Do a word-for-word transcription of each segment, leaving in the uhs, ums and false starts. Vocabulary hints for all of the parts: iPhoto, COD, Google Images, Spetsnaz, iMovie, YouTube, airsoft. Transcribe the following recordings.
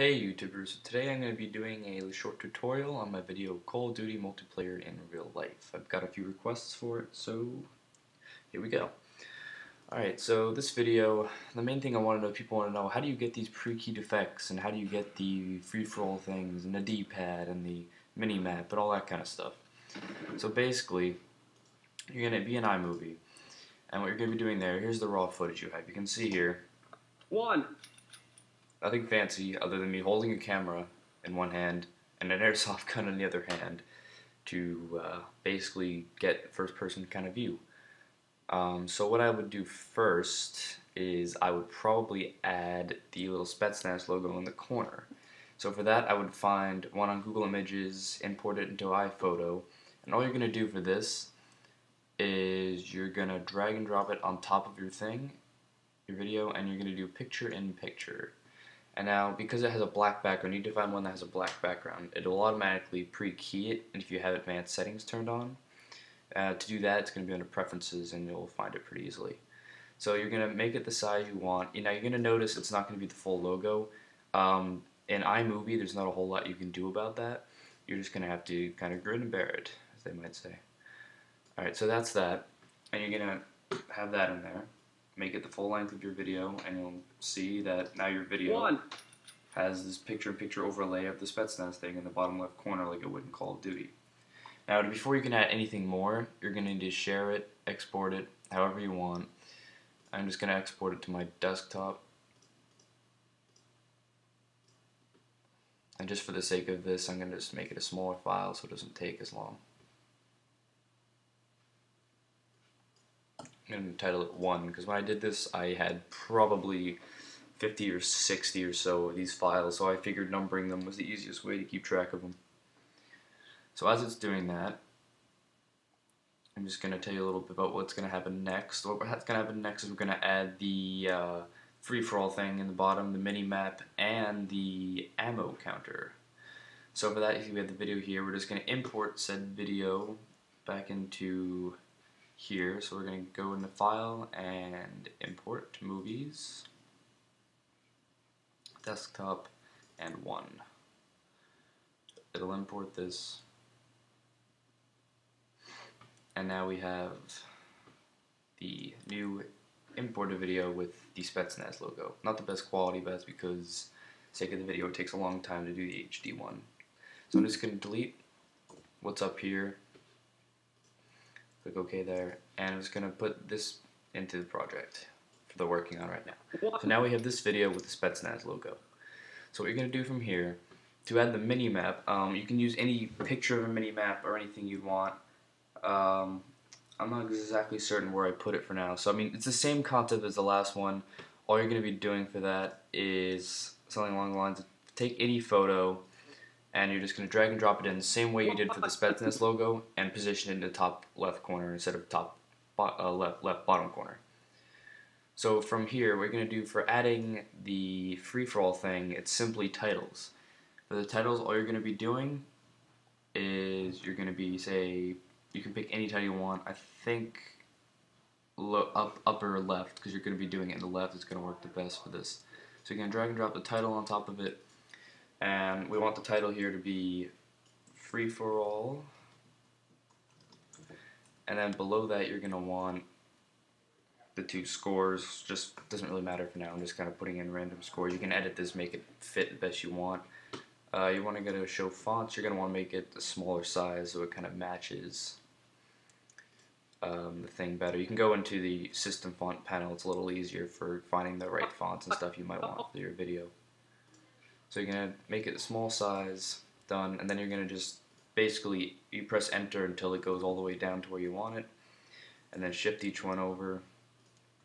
Hey YouTubers, today I'm going to be doing a short tutorial on my video Call of Duty Multiplayer in Real Life. I've got a few requests for it, so here we go. Alright, so this video, the main thing I want to know, people want to know, how do you get these pre-keyed effects, and how do you get the free-for-all things, and the D-pad, and the mini-map, and all that kind of stuff. So basically, you're going to be in iMovie, and what you're going to be doing there, here's the raw footage you have. You can see here. One! Nothing fancy other than me holding a camera in one hand and an airsoft gun in the other hand to uh, basically get first-person kind of view. Um, so what I would do first is I would probably add the little Spetsnaz logo in the corner. So for that I would find one on Google Images, import it into iPhoto, and all you're going to do for this is you're going to drag and drop it on top of your thing, your video, and you're going to do picture-in-picture. And now, because it has a black background, you need to find one that has a black background. It will automatically pre-key it, and if you have advanced settings turned on, uh, to do that, it's going to be under Preferences, and you'll find it pretty easily. So you're going to make it the size you want. You know, you're going to notice it's not going to be the full logo. Um, in iMovie, there's not a whole lot you can do about that. You're just going to have to kind of grin and bear it, as they might say. All right, so that's that, and you're going to have that in there. Make it the full length of your video, and you'll see that now your video One. has this picture-in-picture overlay of the Spetsnaz thing in the bottom left corner like it would in Call of Duty. Now, before you can add anything more, you're going to need to share it, export it, however you want. I'm just going to export it to my desktop. And just for the sake of this, I'm going to just make it a smaller file so it doesn't take as long. I'm going to title it one, because when I did this I had probably fifty or sixty or so of these files, so I figured numbering them was the easiest way to keep track of them. So as it's doing that, I'm just going to tell you a little bit about what's going to happen next. What's going to happen next is we're going to add the uh, free-for-all thing in the bottom, the mini-map, and the ammo counter. So for that, if you have the video here, we're just going to import said video back into here, so we're going to go into File and Import to Movies, Desktop, and one. It'll import this, and now we have the new imported video with the Spetsnaz logo. Not the best quality, but that's because for the sake of the video it takes a long time to do the H D one. So I'm just going to delete what's up here. Click OK there, and I'm just going to put this into the project that they're working on right now. So now we have this video with the Spetsnaz logo. So what you're going to do from here, to add the mini-map, um, you can use any picture of a mini-map or anything you want. Um, I'm not exactly certain where I put it for now. So I mean, it's the same concept as the last one. All you're going to be doing for that is something along the lines of take any photo, and you're just going to drag and drop it in the same way you did for the Spetsnaz logo and position it in the top left corner instead of top bo uh, left, left bottom corner. So from here, we're going to do for adding the free-for-all thing, it's simply titles. For the titles, all you're going to be doing is you're going to be, say, you can pick any title you want. I think lo up, upper left, because you're going to be doing it in the left, it's going to work the best for this. So you're going to drag and drop the title on top of it. And we want the title here to be free for all. And then below that, you're going to want the two scores. Just doesn't really matter for now. I'm just kind of putting in random scores. You can edit this, make it fit the best you want. Uh, you want to go to show fonts. You're going to want to make it a smaller size so it kind of matches um, the thing better. You can go into the system font panel. It's a little easier for finding the right fonts and stuff you might want for your video. So you're going to make it a small size, done, and then you're going to just basically, you press enter until it goes all the way down to where you want it, and then shift each one over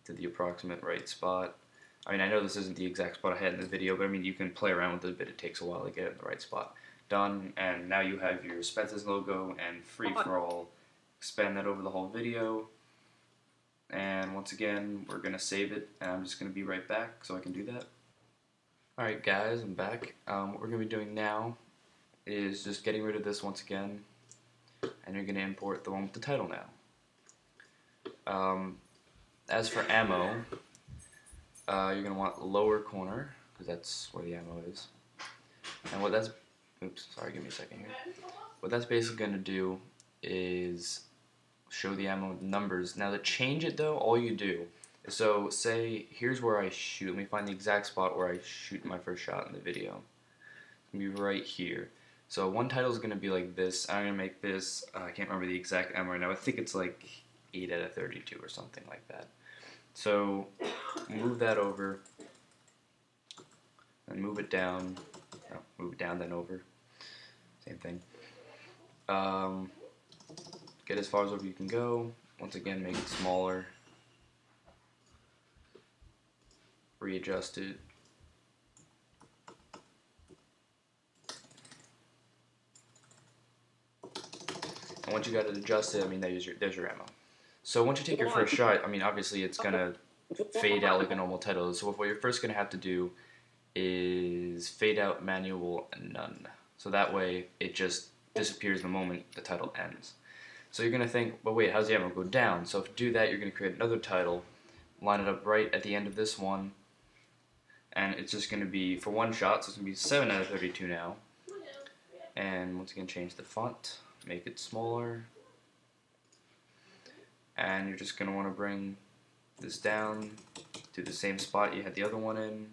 to the approximate right spot. I mean, I know this isn't the exact spot I had in the video, but I mean, you can play around with it a bit. It takes a while to get it in the right spot. Done, and now you have your Spetsnaz logo and free-for-all. Expand that over the whole video, and once again, we're going to save it, and I'm just going to be right back so I can do that. Alright guys, I'm back. Um, what we're going to be doing now is just getting rid of this once again, and you're going to import the one with the title now. Um, as for ammo, uh, you're going to want lower corner, because that's where the ammo is. And what that's, oops, sorry, give me a second here. What that's basically going to do is show the ammo numbers. Now to change it though, all you do, so say here's where I shoot. Let me find the exact spot where I shoot my first shot in the video. It's going to be right here. So one title is going to be like this. I'm going to make this, uh, I can't remember the exact ammo right now. I think it's like eight out of thirty-two or something like that. So move that over and move it down. No, move it down then over. Same thing. Um, get as far as over you can go. Once again, make it smaller. Readjust it. And once you got it adjusted, I mean, there's your, there's your ammo. So once you take your first shot, I mean, obviously it's going to fade out like a normal title. So what you're first going to have to do is fade out manual none. So that way it just disappears the moment the title ends. So you're going to think, well, wait, how's the ammo go down? So if you do that, you're going to create another title, line it up right at the end of this one, and it's just going to be for one shot, so it's going to be seven out of thirty-two now. And once again, change the font. Make it smaller, and you're just going to want to bring this down to the same spot you had the other one in,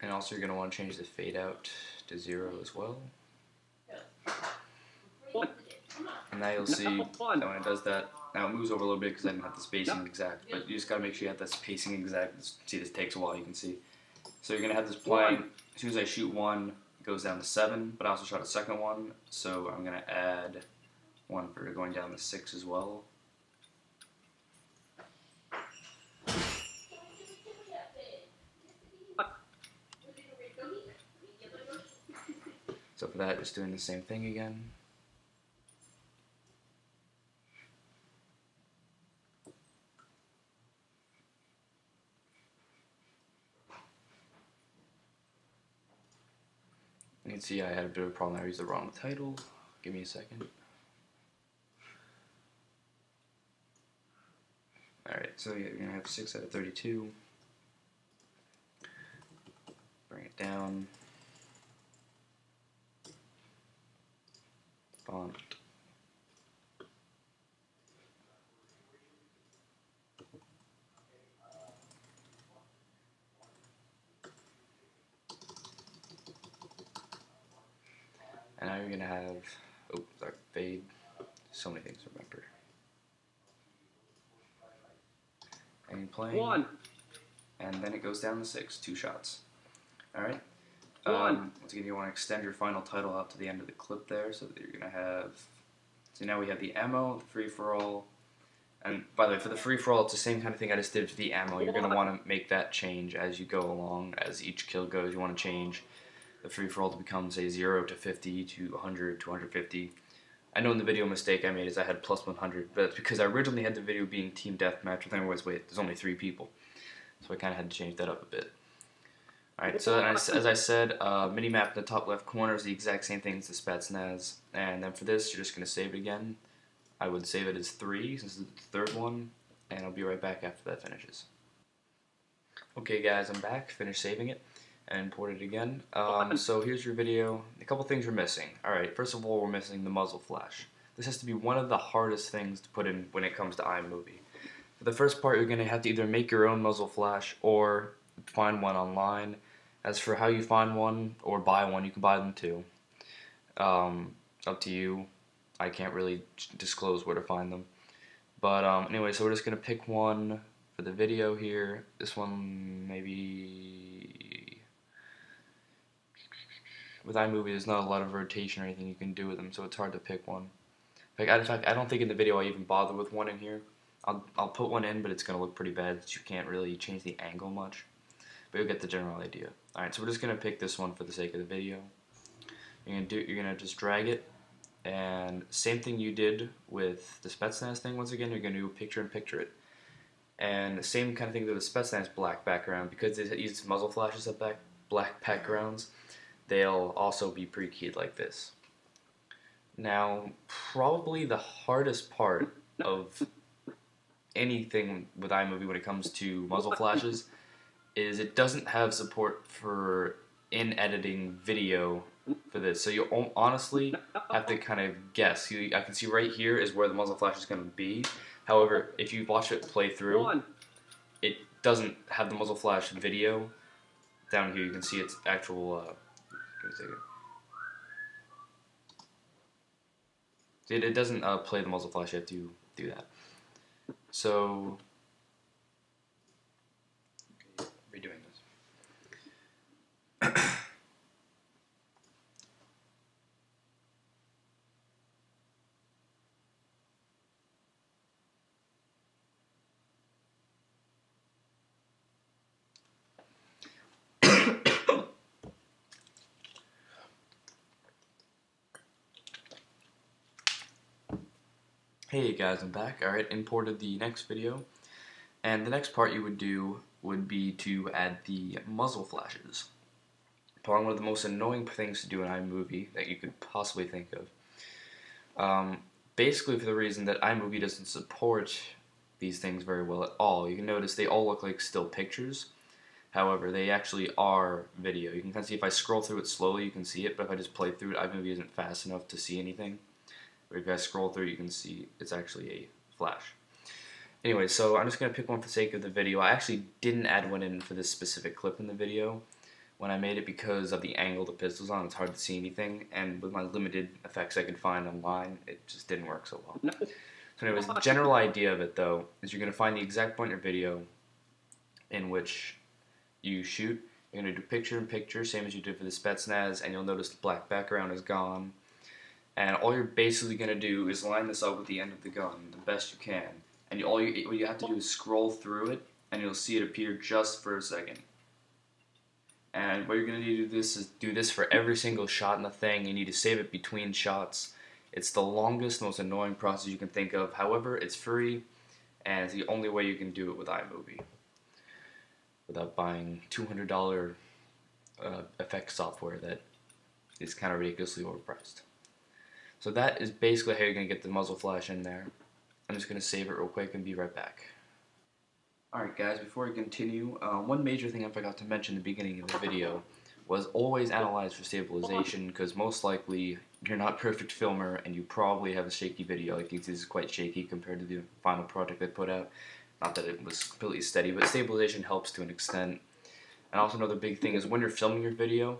and also you're going to want to change the fade out to zero as well. And now you'll see that when it does that, now it moves over a little bit because I didn't have the spacing exact, but you just got to make sure you have that spacing exact. See, this takes a while, you can see. So you're going to have this plane. As soon as I shoot one, it goes down to seven, but I also shot a second one, so I'm going to add one for going down to six as well. So for that, just doing the same thing again. You can see I had a bit of a problem. I used the wrong title. Give me a second. Alright, so you're going to have six out of thirty-two. Bring it down. Font. And now you're going to have, oh, sorry, fade, so many things to remember. And you're playing. One. And then it goes down to six, two shots. Alright. Um, once again, you want to extend your final title out to the end of the clip there, so that you're going to have, so now we have the ammo, the free-for-all, and by the way, for the free-for-all, it's the same kind of thing I just did for the ammo. You're going to want to make that change as you go along, as each kill goes, you want to change the free-for-all to become, say, zero to fifty to one hundred to one hundred fifty. I know in the video mistake I made is I had plus one hundred, but that's because I originally had the video being team deathmatch, but then I was, wait, there's only three people. So I kind of had to change that up a bit. Alright, so as, as I said, uh, minimap in the top left corner is the exact same thing as the Spetsnaz. And then for this, you're just going to save it again. I would save it as three, since it's the third one, and I'll be right back after that finishes. Okay guys, I'm back, finished saving it and import it again. Um, so here's your video. A couple things we're missing. Alright, first of all, we're missing the muzzle flash. This has to be one of the hardest things to put in when it comes to iMovie. For the first part, you're going to have to either make your own muzzle flash or find one online. As for how you find one or buy one, you can buy them too. Um, up to you. I can't really disclose where to find them. But um, anyway, so we're just going to pick one for the video here. This one maybe... With iMovie, there's not a lot of rotation or anything you can do with them, so it's hard to pick one. Like, in fact, I don't think in the video I even bother with one in here. I'll, I'll put one in, but it's going to look pretty bad. You can't really change the angle much, but you'll get the general idea. Alright, so we're just going to pick this one for the sake of the video. You're going to do, you're going to just drag it, and same thing you did with the Spetsnaz thing once again, you're going to do picture-in-picture it. And the same kind of thing with the Spetsnaz black background, because they use muzzle flashes at back, black backgrounds. They'll also be pre-keyed like this. Now, probably the hardest part of anything with iMovie when it comes to muzzle flashes is it doesn't have support for in-editing video for this. So you honestly have to kind of guess. You, I can see right here is where the muzzle flash is going to be. However, if you watch it play through, it doesn't have the muzzle flash video. Down here you can see its actual, uh, give me a second. It, it doesn't uh, play the muzzle flash, you have to do that. So, okay, redoing this. Hey guys, I'm back. Alright, imported the next video, and the next part you would do would be to add the muzzle flashes. Probably one of the most annoying things to do in iMovie that you could possibly think of. Um, basically for the reason that iMovie doesn't support these things very well at all. You can notice they all look like still pictures, however they actually are video. You can kind of see, if I scroll through it slowly you can see it, but if I just play through it, iMovie isn't fast enough to see anything. If you guys scroll through, you can see it's actually a flash. Anyway, so I'm just going to pick one for the sake of the video. I actually didn't add one in for this specific clip in the video when I made it because of the angle the pistol's on. It's hard to see anything, and with my limited effects I could find online, it just didn't work so well. No. So anyways, the general idea of it, though, is you're going to find the exact point in your video in which you shoot. You're going to do picture-in-picture, same as you did for the Spetsnaz, and you'll notice the black background is gone. And all you're basically going to do is line this up with the end of the gun, the best you can. And you, all you, what you have to do is scroll through it, and you'll see it appear just for a second. And what you're going to need to do this is do this for every single shot in the thing. You need to save it between shots. It's the longest, most annoying process you can think of. However, it's free, and it's the only way you can do it with iMovie without buying two hundred dollar uh, effect software that is kind of ridiculously overpriced. So that is basically how you're going to get the muzzle flash in there. I'm just going to save it real quick and be right back. Alright guys, before we continue, uh, one major thing I forgot to mention at the beginning of the video was always analyze for stabilization, because most likely you're not a perfect filmer and you probably have a shaky video. Like you can see this is quite shaky compared to the final project they put out. Not that it was completely steady, but stabilization helps to an extent. And also another big thing is when you're filming your video,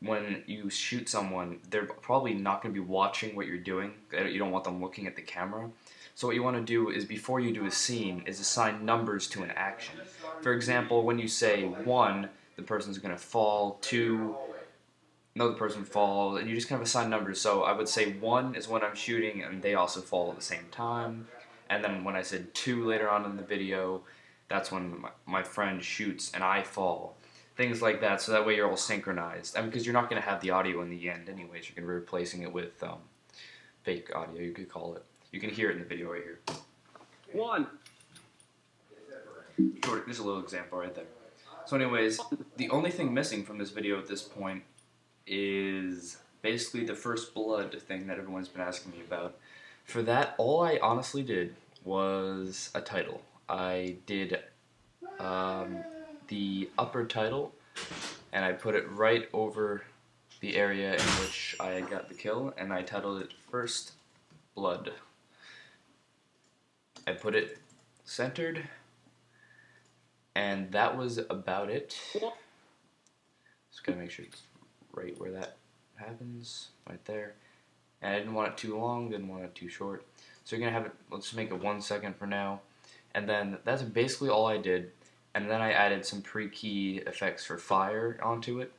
when you shoot someone, they're probably not going to be watching what you're doing. You don't want them looking at the camera. So what you want to do is, before you do a scene, is assign numbers to an action. For example, when you say one, the person's going to fall, two, another person falls, and you just kind of assign numbers. So I would say one is when I'm shooting and they also fall at the same time. And then when I said two later on in the video, that's when my, my friend shoots and I fall. Things like that, so that way you're all synchronized. I mean, because you're not going to have the audio in the end anyways. You're going to be replacing it with um, fake audio, you could call it. You can hear it in the video right here. One! Short, there's a little example right there. So anyways, the only thing missing from this video at this point is basically the first blood thing that everyone's been asking me about. For that, all I honestly did was a title. I did... Um, the upper title, and I put it right over the area in which I got the kill, and I titled it First Blood. I put it centered, and that was about it. Just gotta make sure it's right where that happens, right there. And I didn't want it too long, didn't want it too short. So you're gonna have it, let's make it one second for now. And then that's basically all I did. And then I added some pre-key effects for fire onto it.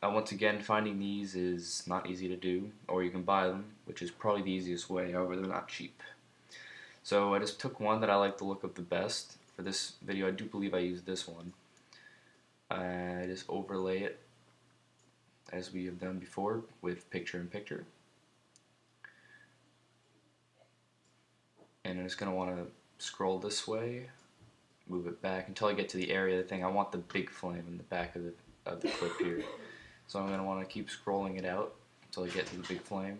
Uh, once again, finding these is not easy to do, or you can buy them, which is probably the easiest way, however they're not cheap. So I just took one that I like the look of the best. For this video, I do believe I used this one. I just overlay it, as we have done before, with picture-in-picture. And I'm just going to want to scroll this way. Move it back until I get to the area of the thing. I want the big flame in the back of the, of the clip here. So I'm going to want to keep scrolling it out until I get to the big flame.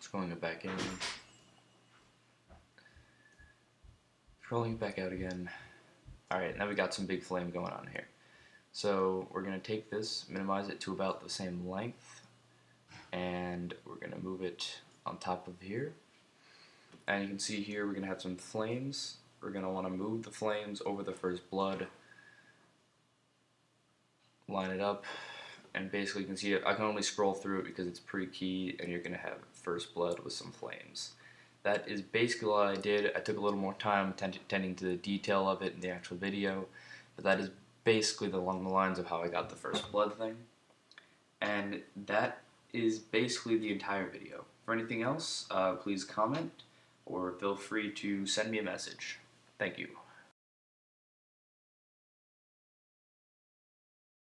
Scrolling it back in. Rolling it back out again. Alright, now we got some big flame going on here. So we're going to take this, minimize it to about the same length, and we're going to move it on top of here. And you can see here we're going to have some flames. We're going to want to move the flames over the first blood, line it up, and basically you can see it. I can only scroll through it because it's pre-keyed, and you're going to have first blood with some flames. That is basically all I did. I took a little more time tending to the detail of it in the actual video, but that is basically along the lines of how I got the first blood thing. And that is basically the entire video. For anything else, uh, please comment, or feel free to send me a message. Thank you.